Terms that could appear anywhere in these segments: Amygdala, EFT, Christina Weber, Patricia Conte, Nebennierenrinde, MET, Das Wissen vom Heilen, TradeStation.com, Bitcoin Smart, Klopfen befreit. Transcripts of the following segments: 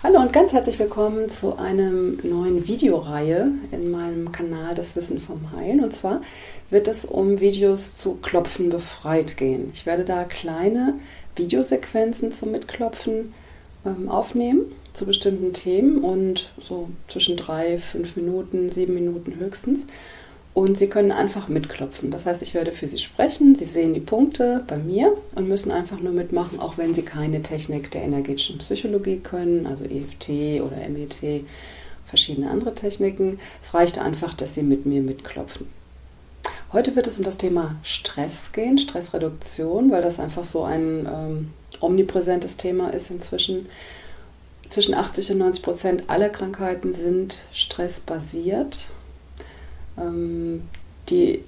Hallo und ganz herzlich willkommen zu einem neuen Videoreihe in meinem Kanal Das Wissen vom Heilen. Und zwar wird es um Videos zu Klopfen befreit gehen. Ich werde da kleine Videosequenzen zum Mitklopfen aufnehmen zu bestimmten Themen und so zwischen 3, 5 Minuten, 7 Minuten höchstens. Und Sie können einfach mitklopfen. Das heißt, ich werde für Sie sprechen, Sie sehen die Punkte bei mir und müssen einfach nur mitmachen, auch wenn Sie keine Technik der energetischen Psychologie können, also EFT oder MET, verschiedene andere Techniken. Es reicht einfach, dass Sie mit mir mitklopfen. Heute wird es um das Thema Stress gehen, Stressreduktion, weil das einfach so ein omnipräsentes Thema ist inzwischen. Zwischen 80 und 90% aller Krankheiten sind stressbasiert. Die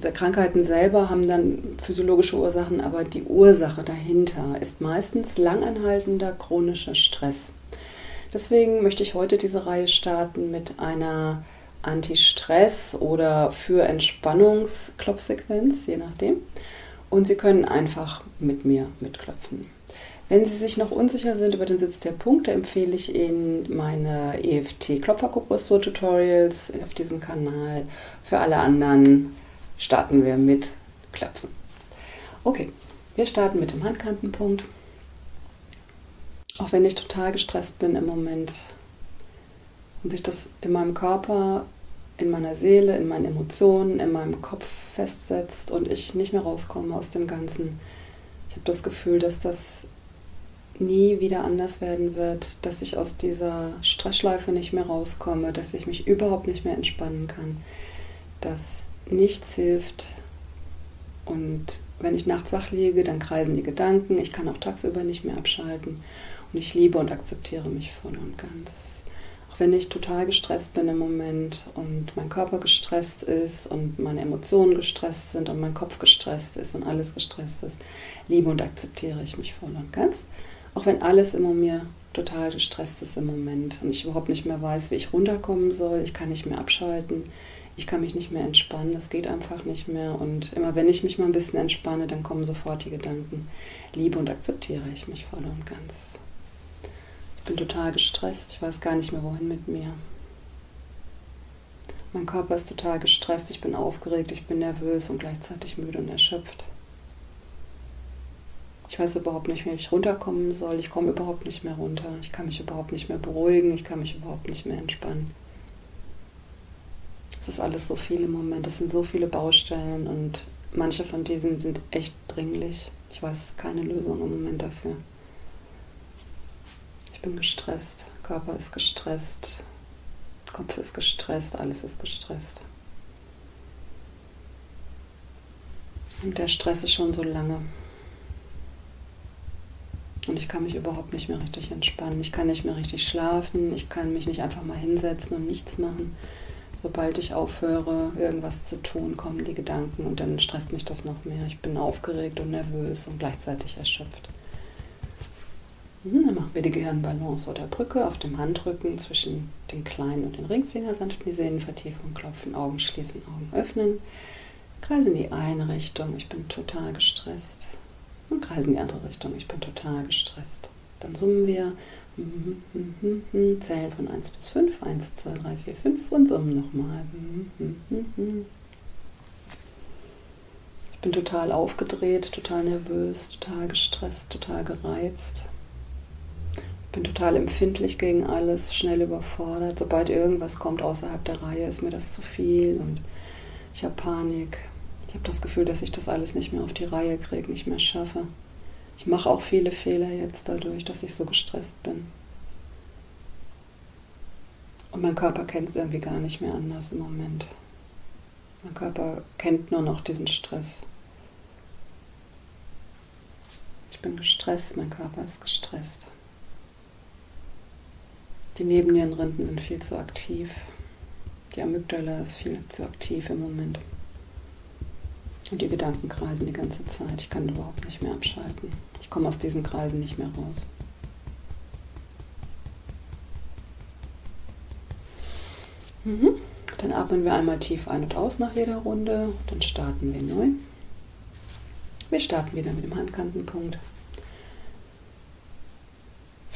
Krankheiten selber haben dann physiologische Ursachen, aber die Ursache dahinter ist meistens langanhaltender chronischer Stress. Deswegen möchte ich heute diese Reihe starten mit einer Anti-Stress- oder für Entspannungsklopfsequenz, je nachdem. Und Sie können einfach mit mir mitklopfen. Wenn Sie sich noch unsicher sind über den Sitz der Punkte, empfehle ich Ihnen meine EFT-Klopfergruppe Tutorials auf diesem Kanal. Für alle anderen starten wir mit Klopfen. Okay, wir starten mit dem Handkantenpunkt. Auch wenn ich total gestresst bin im Moment und sich das in meinem Körper, in meiner Seele, in meinen Emotionen, in meinem Kopf festsetzt und ich nicht mehr rauskomme aus dem Ganzen, ich habe das Gefühl, dass das nie wieder anders werden wird, dass ich aus dieser Stressschleife nicht mehr rauskomme, dass ich mich überhaupt nicht mehr entspannen kann, dass nichts hilft. Und wenn ich nachts wach liege, dann kreisen die Gedanken, ich kann auch tagsüber nicht mehr abschalten und ich liebe und akzeptiere mich voll und ganz. Auch wenn ich total gestresst bin im Moment und mein Körper gestresst ist und meine Emotionen gestresst sind und mein Kopf gestresst ist und alles gestresst ist, liebe und akzeptiere ich mich voll und ganz. Auch wenn alles in mir total gestresst ist im Moment und ich überhaupt nicht mehr weiß, wie ich runterkommen soll, ich kann nicht mehr abschalten, ich kann mich nicht mehr entspannen, das geht einfach nicht mehr. Und immer wenn ich mich mal ein bisschen entspanne, dann kommen sofort die Gedanken, liebe und akzeptiere ich mich voll und ganz. Ich bin total gestresst, ich weiß gar nicht mehr, wohin mit mir. Mein Körper ist total gestresst, ich bin aufgeregt, ich bin nervös und gleichzeitig müde und erschöpft. Ich weiß überhaupt nicht, wie ich runterkommen soll. Ich komme überhaupt nicht mehr runter. Ich kann mich überhaupt nicht mehr beruhigen. Ich kann mich überhaupt nicht mehr entspannen. Es ist alles so viel im Moment. Es sind so viele Baustellen und manche von diesen sind echt dringlich. Ich weiß keine Lösung im Moment dafür. Ich bin gestresst. Körper ist gestresst. Kopf ist gestresst. Alles ist gestresst. Und der Stress ist schon so lange. Und ich kann mich überhaupt nicht mehr richtig entspannen. Ich kann nicht mehr richtig schlafen. Ich kann mich nicht einfach mal hinsetzen und nichts machen. Sobald ich aufhöre, irgendwas zu tun, kommen die Gedanken und dann stresst mich das noch mehr. Ich bin aufgeregt und nervös und gleichzeitig erschöpft. Dann machen wir die Gehirnbalance oder Brücke auf dem Handrücken zwischen den kleinen und den Ringfinger. Sanft in die Sehnenvertiefung klopfen, Augen schließen, Augen öffnen. Kreisen in die eine Richtung. Ich bin total gestresst. Und kreisen in die andere Richtung. Ich bin total gestresst. Dann summen wir, zählen von 1 bis 5, 1, 2, 3, 4, 5 und summen nochmal. Ich bin total aufgedreht, total nervös, total gestresst, total gereizt. Ich bin total empfindlich gegen alles, schnell überfordert. Sobald irgendwas kommt außerhalb der Reihe, ist mir das zu viel und ich habe Panik. Ich habe das Gefühl, dass ich das alles nicht mehr auf die Reihe kriege, nicht mehr schaffe. Ich mache auch viele Fehler jetzt dadurch, dass ich so gestresst bin. Und mein Körper kennt es irgendwie gar nicht mehr anders im Moment. Mein Körper kennt nur noch diesen Stress. Ich bin gestresst, mein Körper ist gestresst. Die Nebennierenrinden sind viel zu aktiv. Die Amygdala ist viel zu aktiv im Moment. Und die Gedanken kreisen die ganze Zeit. Ich kann überhaupt nicht mehr abschalten. Ich komme aus diesen Kreisen nicht mehr raus. Dann atmen wir einmal tief ein und aus nach jeder Runde. Dann starten wir neu. Wir starten wieder mit dem Handkantenpunkt.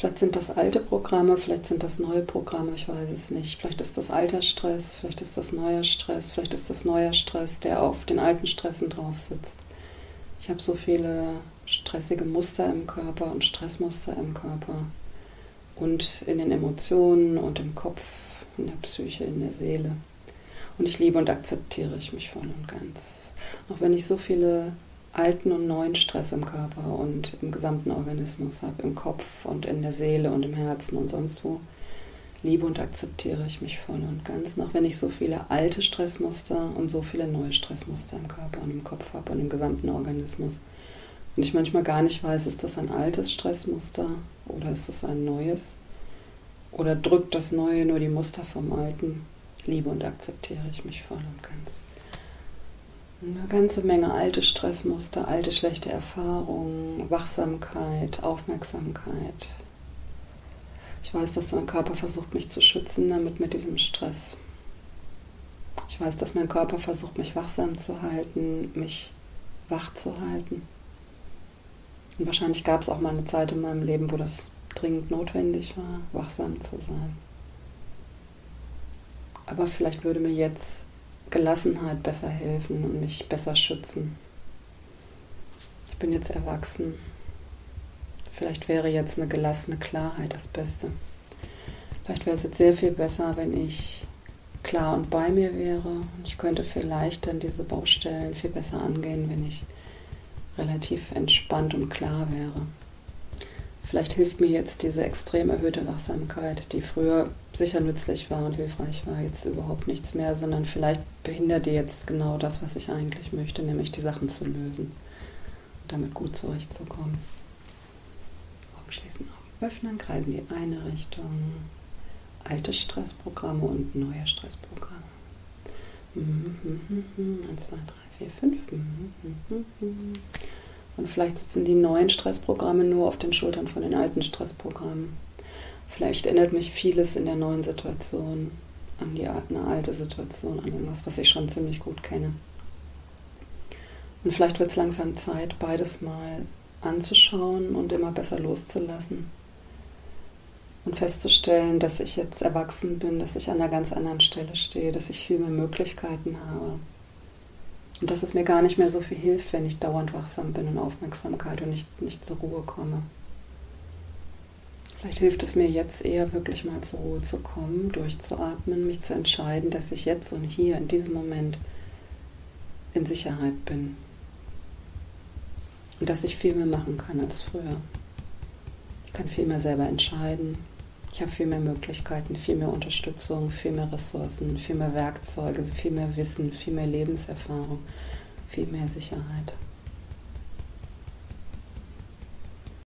Vielleicht sind das alte Programme, vielleicht sind das neue Programme, ich weiß es nicht. Vielleicht ist das alter Stress, vielleicht ist das neuer Stress, vielleicht ist das neuer Stress, der auf den alten Stressen drauf sitzt. Ich habe so viele stressige Muster im Körper und Stressmuster im Körper und in den Emotionen und im Kopf, in der Psyche, in der Seele. Und ich liebe und akzeptiere ich mich voll und ganz. Auch wenn ich so viele alten und neuen Stress im Körper und im gesamten Organismus habe, im Kopf und in der Seele und im Herzen und sonst wo, liebe und akzeptiere ich mich voll und ganz, auch wenn ich so viele alte Stressmuster und so viele neue Stressmuster im Körper und im Kopf habe und im gesamten Organismus. Und ich manchmal gar nicht weiß, ist das ein altes Stressmuster oder ist das ein neues? Oder drückt das Neue nur die Muster vom Alten? Liebe und akzeptiere ich mich voll und ganz. Eine ganze Menge alte Stressmuster, alte schlechte Erfahrungen, Wachsamkeit, Aufmerksamkeit. Ich weiß, dass mein Körper versucht, mich zu schützen, damit mit diesem Stress. Ich weiß, dass mein Körper versucht, mich wachsam zu halten, mich wach zu halten. Und wahrscheinlich gab es auch mal eine Zeit in meinem Leben, wo das dringend notwendig war, wachsam zu sein. Aber vielleicht würde mir jetzt Gelassenheit besser helfen und mich besser schützen. Ich bin jetzt erwachsen. Vielleicht wäre jetzt eine gelassene Klarheit das Beste. Vielleicht wäre es jetzt sehr viel besser, wenn ich klar und bei mir wäre. Und ich könnte vielleicht dann diese Baustellen viel besser angehen, wenn ich relativ entspannt und klar wäre. Vielleicht hilft mir jetzt diese extrem erhöhte Wachsamkeit, die früher sicher nützlich war und hilfreich war, jetzt überhaupt nichts mehr, sondern vielleicht behindert die jetzt genau das, was ich eigentlich möchte, nämlich die Sachen zu lösen und damit gut zurechtzukommen. Augen schließen, Augen öffnen, kreisen die eine Richtung. Alte Stressprogramme und neue Stressprogramme. 1, 2, 3, 4, 5. Und vielleicht sitzen die neuen Stressprogramme nur auf den Schultern von den alten Stressprogrammen. Vielleicht erinnert mich vieles in der neuen Situation an eine alte Situation, an irgendwas, was ich schon ziemlich gut kenne. Und vielleicht wird es langsam Zeit, beides mal anzuschauen und immer besser loszulassen. Und festzustellen, dass ich jetzt erwachsen bin, dass ich an einer ganz anderen Stelle stehe, dass ich viel mehr Möglichkeiten habe. Und dass es mir gar nicht mehr so viel hilft, wenn ich dauernd wachsam bin und Aufmerksamkeit und nicht zur Ruhe komme. Vielleicht hilft es mir jetzt eher, wirklich mal zur Ruhe zu kommen, durchzuatmen, mich zu entscheiden, dass ich jetzt und hier in diesem Moment in Sicherheit bin. Und dass ich viel mehr machen kann als früher. Ich kann viel mehr selber entscheiden. Ich habe viel mehr Möglichkeiten, viel mehr Unterstützung, viel mehr Ressourcen, viel mehr Werkzeuge, viel mehr Wissen, viel mehr Lebenserfahrung, viel mehr Sicherheit.